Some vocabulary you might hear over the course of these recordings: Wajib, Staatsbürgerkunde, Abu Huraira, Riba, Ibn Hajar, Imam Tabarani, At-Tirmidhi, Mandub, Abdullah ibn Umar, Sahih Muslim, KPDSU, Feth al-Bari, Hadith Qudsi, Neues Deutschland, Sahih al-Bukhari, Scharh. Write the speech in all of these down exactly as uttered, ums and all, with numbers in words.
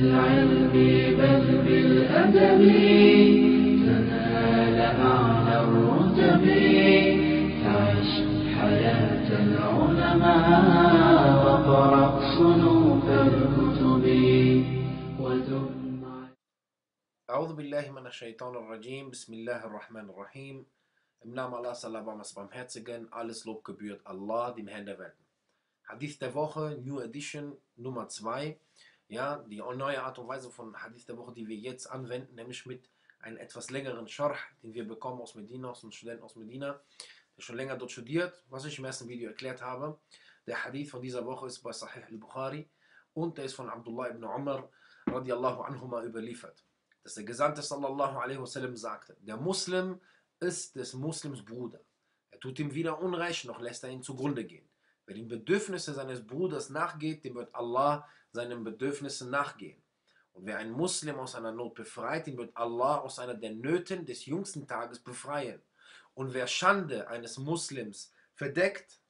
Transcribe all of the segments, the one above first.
بالعلم بل بالأدب تنال أعلى الرتب تعش حياة العلماء وقرأ صنوف الكتب وذم. أعوذ بالله من الشيطان الرجيم. بسم الله الرحمن الرحيم. Im Namen Allah, Salabamas Barmherzigen, alles Lob gebührt Allah, dem Herrn der Welten. Hadith der Woche, New Edition, Nummer zwei. Ja, die neue Art und Weise von Hadith der Woche, die wir jetzt anwenden, nämlich mit einem etwas längeren Scharh, den wir bekommen aus Medina, aus einem Studenten aus Medina, der schon länger dort studiert, was ich im ersten Video erklärt habe. Der Hadith von dieser Woche ist bei Sahih al-Bukhari und der ist von Abdullah ibn Umar radiallahu anhuma überliefert, dass der Gesandte sallallahu alaihi wasallam sagte, der Muslim ist des Muslims Bruder. Er tut ihm weder Unrecht, noch lässt er ihn zugrunde gehen. Wer den Bedürfnissen seines Bruders nachgeht, dem wird Allah seinen Bedürfnissen nachgehen. Und wer einen Muslim aus einer Not befreit, den wird Allah aus einer der Nöten des jüngsten Tages befreien. Und wer Schande eines Muslims verdeckt,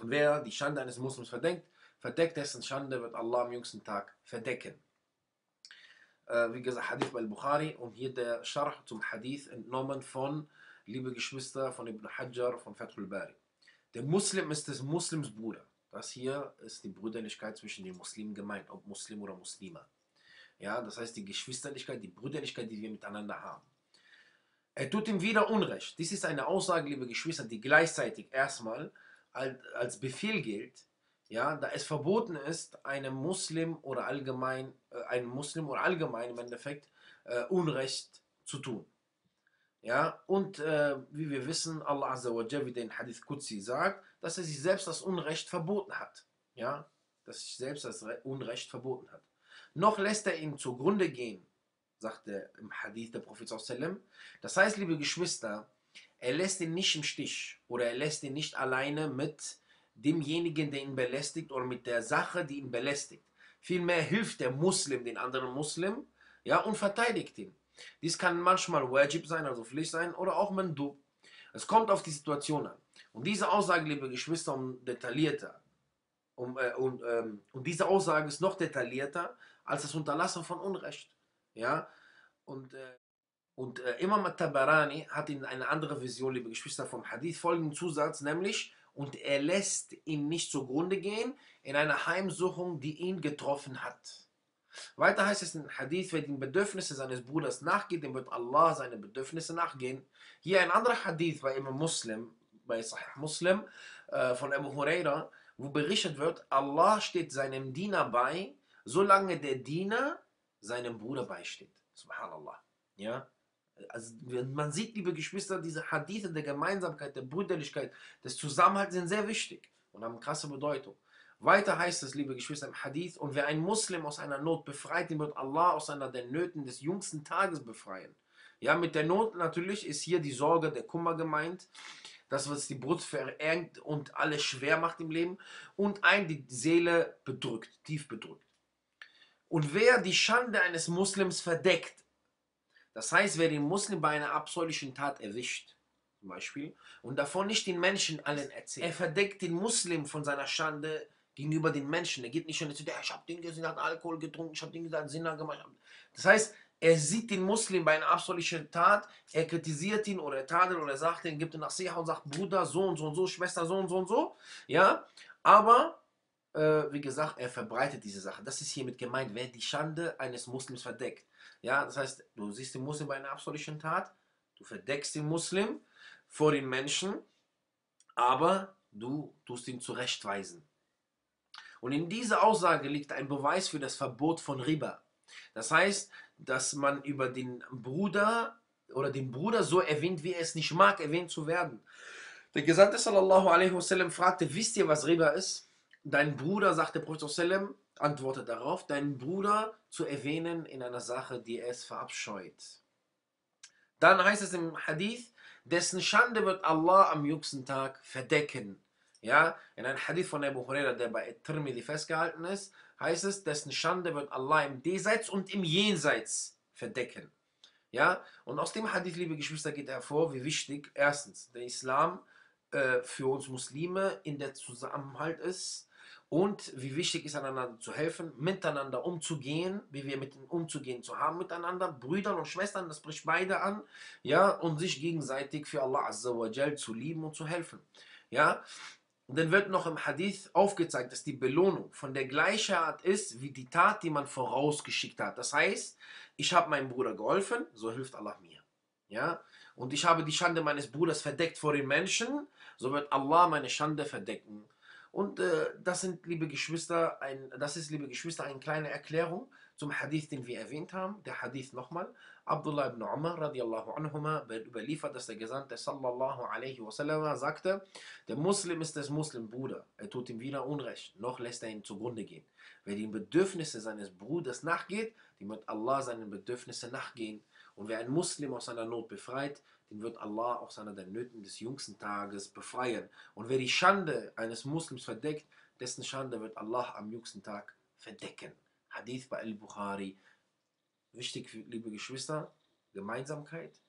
wer die Schande eines Muslims verdeckt, verdeckt dessen Schande wird Allah am jüngsten Tag verdecken. Wie gesagt, Hadith al-Bukhari, und hier der Scharh zum Hadith, entnommen von, liebe Geschwister, von Ibn Hajar, von Feth al-Bari. Der Muslim ist des Muslims Bruder. Das hier ist die Brüderlichkeit zwischen den Muslimen gemeint, ob Muslim oder Muslima. Ja, das heißt die Geschwisterlichkeit, die Brüderlichkeit, die wir miteinander haben. Er tut ihm wieder Unrecht. Dies ist eine Aussage, liebe Geschwister, die gleichzeitig erstmal als Befehl gilt, ja, da es verboten ist, einem Muslim oder allgemein, äh, einem Muslim oder allgemein im Endeffekt äh, Unrecht zu tun. Ja, und äh, wie wir wissen, Allah Azza wa Jalla, wie den Hadith Qudsi sagt, dass er sich selbst das Unrecht verboten hat. Ja, dass er sich selbst das Unrecht verboten hat. Noch lässt er ihm zugrunde gehen, sagte im Hadith der Prophet sallallahu alaihi wasallam. Das heißt, liebe Geschwister, er lässt ihn nicht im Stich oder er lässt ihn nicht alleine mit demjenigen, der ihn belästigt, oder mit der Sache, die ihn belästigt. Vielmehr hilft der Muslim den anderen Muslim, ja, und verteidigt ihn. Dies kann manchmal Wajib sein, also Pflicht sein, oder auch Mandub. Es kommt auf die Situation an. Und diese Aussage, liebe Geschwister, um detaillierter. Um, äh, und, ähm, und diese Aussage ist noch detaillierter als das Unterlassen von Unrecht. Ja? Und, äh, und äh, Imam Tabarani hat in einer anderen Version, liebe Geschwister, vom Hadith folgenden Zusatz, nämlich: und er lässt ihn nicht zugrunde gehen in einer Heimsuchung, die ihn getroffen hat. Weiter heißt es in Hadith, wer den Bedürfnissen seines Bruders nachgeht, dem wird Allah seine Bedürfnisse nachgehen. Hier ein anderer Hadith bei Imam Muslim, bei Sahih Muslim, äh, von Abu Huraira, wo berichtet wird, Allah steht seinem Diener bei, solange der Diener seinem Bruder beisteht. Subhanallah. Ja? Also man sieht, liebe Geschwister, diese Hadithe der Gemeinsamkeit, der Brüderlichkeit, des Zusammenhalts sind sehr wichtig und haben krasse Bedeutung. Weiter heißt es, liebe Geschwister, im Hadith: und wer einen Muslim aus einer Not befreit, den wird Allah aus einer der Nöten des jüngsten Tages befreien. Ja, mit der Not natürlich ist hier die Sorge, der Kummer gemeint, das, was die Brust verengt und alles schwer macht im Leben und einen die Seele bedrückt, tief bedrückt. Und wer die Schande eines Muslims verdeckt, das heißt, wer den Muslim bei einer abscheulichen Tat erwischt, zum Beispiel, und davon nicht den Menschen allen erzählt. Er verdeckt den Muslim von seiner Schande gegenüber den Menschen. Er geht nicht schon dazu, ja, ich habe den gesehen, hat Alkohol getrunken, ich habe den gesehen, hat Sinna gemacht. Das heißt, er sieht den Muslim bei einer abscheulichen Tat, er kritisiert ihn oder er tadelt oder er sagt ihn, gibt ihn nach Seha und sagt, Bruder, so und so und so, Schwester, so und so und so. Ja, aber wie gesagt, er verbreitet diese Sache. Das ist hiermit gemeint, wer die Schande eines Muslims verdeckt. Ja, das heißt, du siehst den Muslim bei einer absoluten Tat, du verdeckst den Muslim vor den Menschen, aber du tust ihn zurechtweisen. Und in dieser Aussage liegt ein Beweis für das Verbot von Riba. Das heißt, dass man über den Bruder oder den Bruder so erwähnt, wie er es nicht mag, erwähnt zu werden. Der Gesandte sallallahu alaihi wasallam fragte: Wisst ihr, was Riba ist? Dein Bruder, sagt der Prophet sallallahu alaihi wasallam, antwortet darauf, deinen Bruder zu erwähnen in einer Sache, die es verabscheut. Dann heißt es im Hadith, dessen Schande wird Allah am jüngsten Tag verdecken. Ja, in einem Hadith von Abu Huraira, der bei At-Tirmidhi festgehalten ist, heißt es, dessen Schande wird Allah im Diesseits und im Jenseits verdecken. Ja, und aus dem Hadith, liebe Geschwister, geht hervor, wie wichtig erstens der Islam äh, für uns Muslime in der Zusammenhalt ist, Und wie wichtig ist, einander zu helfen, miteinander umzugehen, wie wir mit umzugehen zu haben, miteinander, Brüdern und Schwestern, das bricht beide an, ja, und sich gegenseitig für Allah Azza wa Jal zu lieben und zu helfen, ja. Und dann wird noch im Hadith aufgezeigt, dass die Belohnung von der gleichen Art ist, wie die Tat, die man vorausgeschickt hat. Das heißt, ich habe meinem Bruder geholfen, so hilft Allah mir, ja. Und ich habe die Schande meines Bruders verdeckt vor den Menschen, so wird Allah meine Schande verdecken. Und äh, das sind, liebe Geschwister, ein, das ist, liebe Geschwister, eine kleine Erklärung zum Hadith, den wir erwähnt haben. Der Hadith nochmal. Abdullah ibn Umar radiallahu anhuma wird überliefert, dass der Gesandte sallallahu alaihi wasallam sagte, der Muslim ist des Muslimbruder. Er tut ihm weder Unrecht, noch lässt er ihm zugrunde gehen. Wer den Bedürfnissen seines Bruders nachgeht, dem wird Allah seinen Bedürfnissen nachgehen. Und wer einen Muslim aus seiner Not befreit, den wird Allah aus seiner der Nöten des jüngsten Tages befreien. Und wer die Schande eines Muslims verdeckt, dessen Schande wird Allah am jüngsten Tag verdecken. Hadith bei al-Bukhari. Wichtig, liebe Geschwister, Gemeinsamkeit,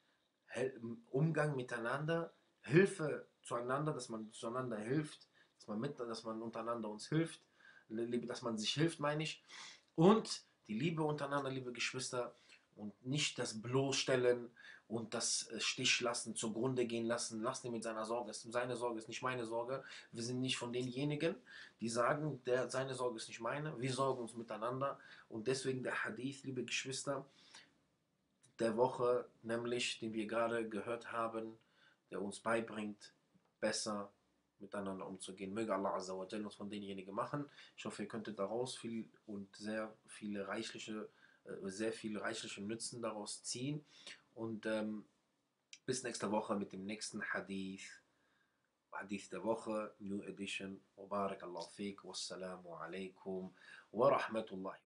Umgang miteinander, Hilfe zueinander, dass man zueinander hilft, dass man, mit, dass man untereinander uns hilft, dass man sich hilft, meine ich. Und die Liebe untereinander, liebe Geschwister, und nicht das bloßstellen und das Stich lassen, zugrunde gehen lassen. Lasst ihn mit seiner Sorge. Seine Sorge ist nicht meine Sorge. Wir sind nicht von denjenigen, die sagen, der, seine Sorge ist nicht meine. Wir sorgen uns miteinander. Und deswegen der Hadith, liebe Geschwister, der Woche, nämlich, den wir gerade gehört haben, der uns beibringt, besser miteinander umzugehen. Möge Allah Azza wa Jalla uns von denjenigen machen. Ich hoffe, ihr könntet daraus viel und sehr viele reichliche sehr viele reichliche Nützen daraus ziehen. Und ähm, bis nächste Woche mit dem nächsten Hadith. Hadith der Woche, New Edition. Wa barakallahu feek. Wassalamu alaikum wa rahmatullahi.